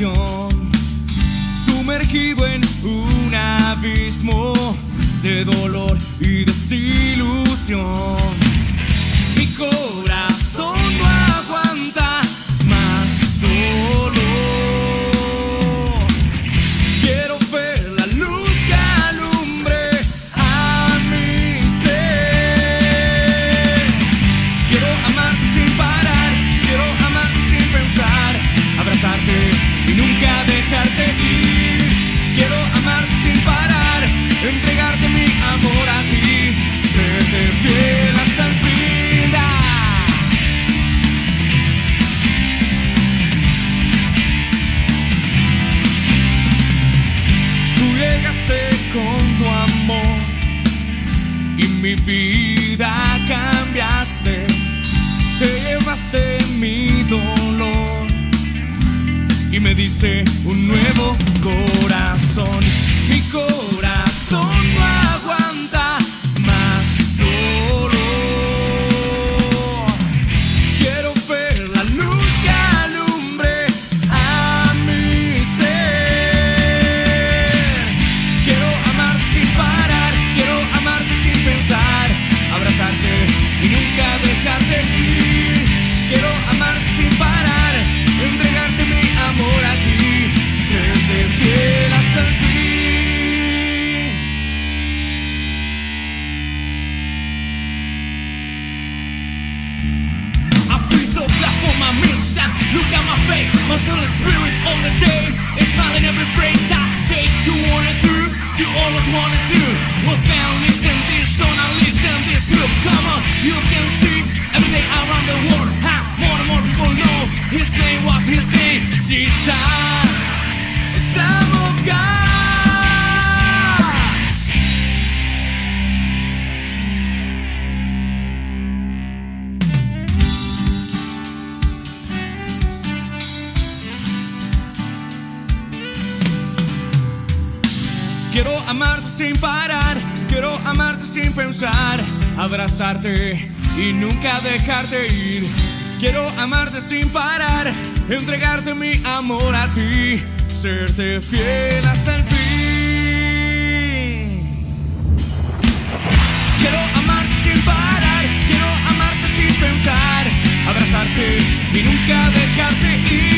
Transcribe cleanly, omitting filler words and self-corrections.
canción, sumergido en un abismo de dolor y desilusión. Mi corazón no aguanta más dolor. Quiero ver la luz que alumbre a mi ser. Quiero amar sin parar, quiero amar sin pensar, abrazarte y nunca dejarte ir. Quiero amar sin parar, entregarte mi amor a ti, serte fiel hasta el fin. Con tu amor y mi vida cambiaste, te llevaste mi dolor y me diste un nuevo corazón. Mi corazón no aguanta más dolor. Quiero ver la luz que alumbre a mi ser. Quiero sin parar, quiero amarte sin pensar, abrazarte y nunca dejarte ir. Quiero amarte sin parar, entregarte mi amor a ti, serte fiel hasta el fin. I feel so glad for my meals. Look at my face, my soul is spirit all the day. It's smiling every break I take. You want it through? You always wanna do. Well, families and this zone, I listen this group. Come on, you can see every day around the world. More and more people know his name. What's his name? Jesus, Son of God. Quiero amarte sin parar, quiero amarte sin pensar, abrazarte y nunca dejarte ir. Quiero amarte sin parar, entregarte mi amor a ti, serte fiel hasta el fin. Quiero amarte sin parar, quiero amarte sin pensar, abrazarte y nunca dejarte ir.